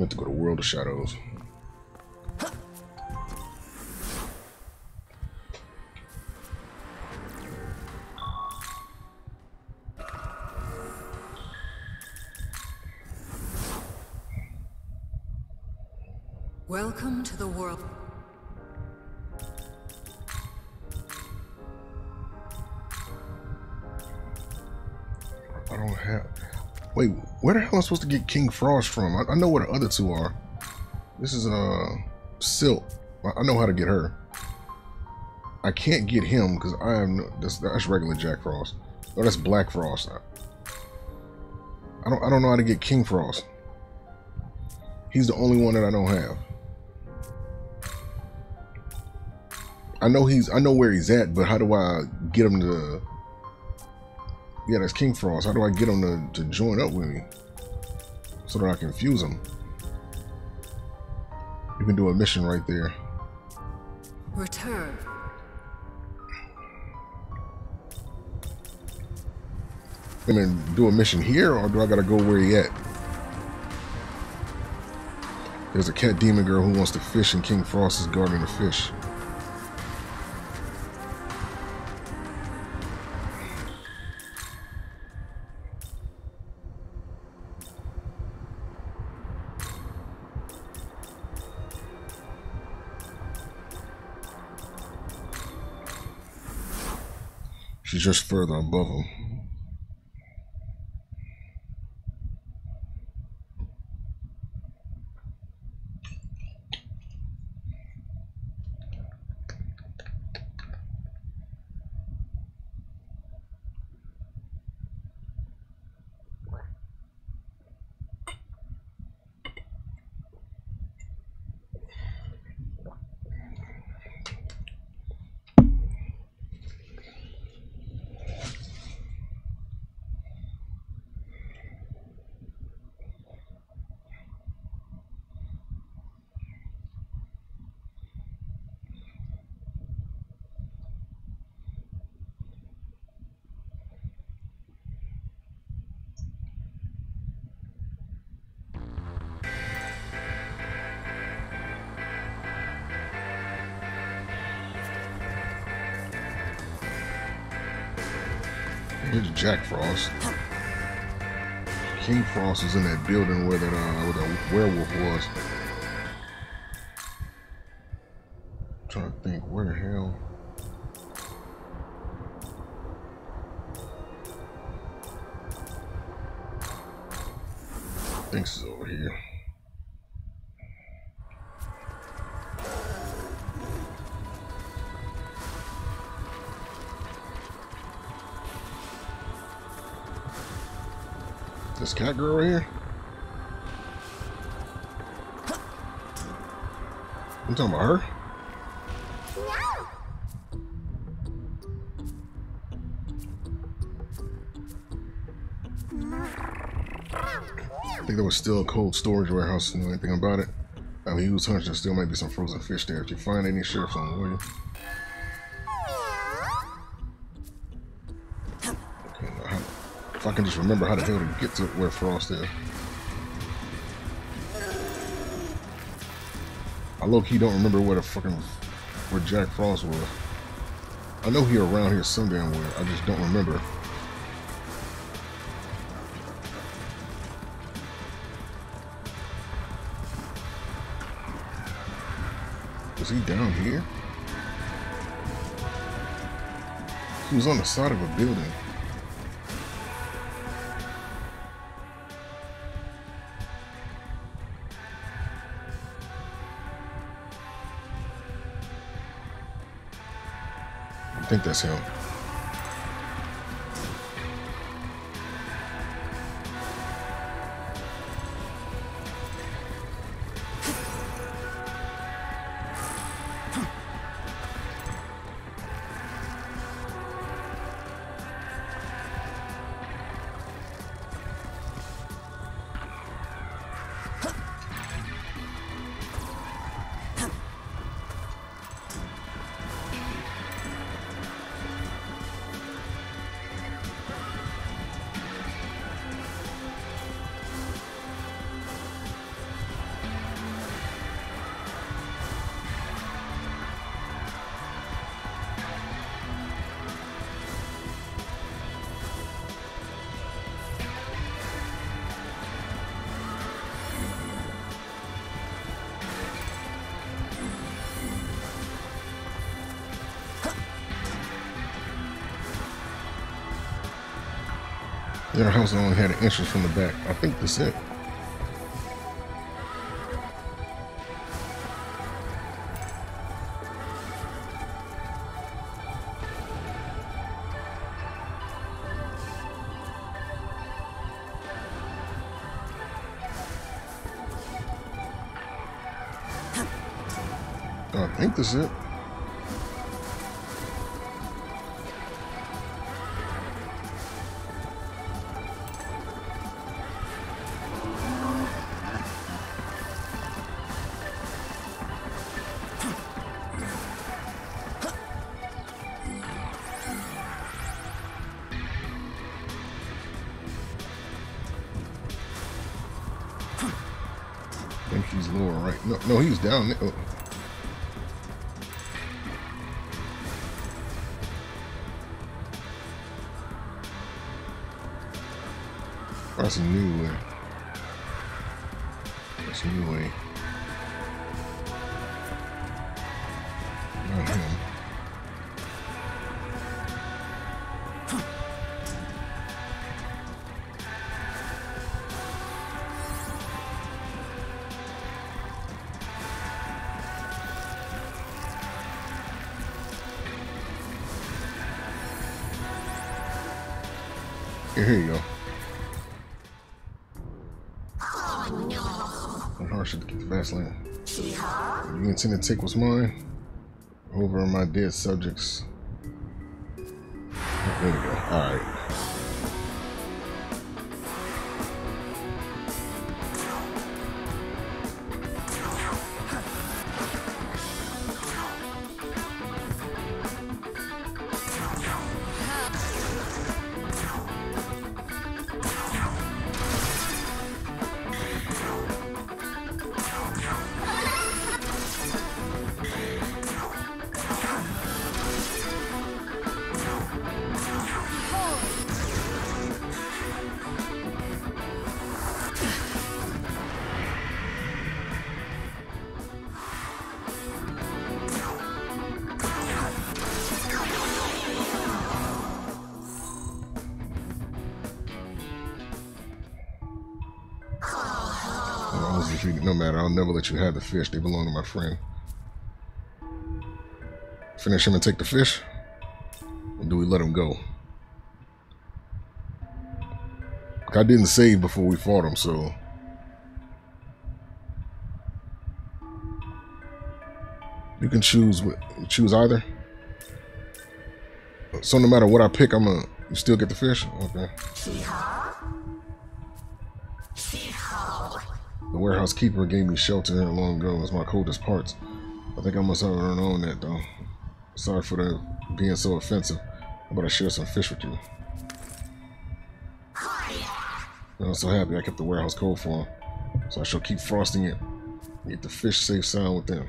meant to go to World of Shadows. Welcome to the world. I don't have... Wait, where the hell am I supposed to get King Frost from? I know where the other two are. This is, Silk. I know how to get her. I can't get him, because I am... No, that's regular Jack Frost. Oh, that's Black Frost. I don't know how to get King Frost. He's the only one that I don't have. I know where he's at, but how do I get him to... Yeah, that's King Frost. How do I get him to join up with me so that I can fuse him? You can do a mission right there. Return. I mean, do a mission here, or do I gotta go where he at? There's a cat demon girl who wants to fish, and King Frost is guarding the fish. She's just further above him. Here's Jack Frost. King Frost is in that building where that werewolf was. I'm trying to think where the hell. I think she's over here. This cat girl right here? I'm talking about her? I think there was still a cold storage warehouse. Knew anything about it? I mean, he was hunting. There still might be some frozen fish there. If you find any, share some, will you? If I can just remember how the hell to get to where Frost is. I low-key don't remember where the fucking... where Jack Frost was. I know he around here some damn where, I just don't remember. Was he down here? He was on the side of a building. I think that's him. The other house only had an entrance from the back. I think that's it. I think that's it. I think he's lower, right? No, he's down there. Oh. That's a new way. That's a new way. Not him. Here you go. Should get the fast lane. You intend to take what's mine over my dead subjects. There we go. All right. No matter, I'll never let you have the fish. They belong to my friend. Finish him and take the fish? Or do we let him go? I didn't save before we fought him, so... You can choose either. So no matter what I pick, I'm gonna... You still get the fish? Okay. The warehouse keeper gave me shelter here long ago as my coldest parts. I think I must have earned on that though. Sorry for the being so offensive. I'm about to share some fish with you. I'm so happy I kept the warehouse cold for him. So I shall keep frosting it. Get the fish safe sound with them.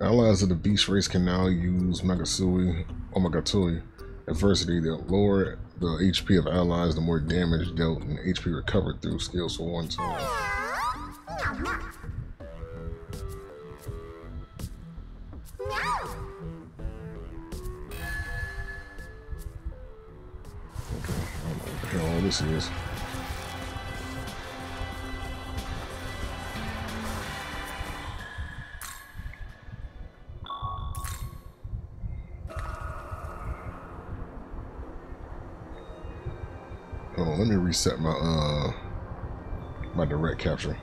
Allies of the Beast Race can now use Magasui, Omagatui. Adversity, the lower the HP of allies, the more damage dealt and HP recovered through skills for one time. This is. Oh, let me reset my direct capture.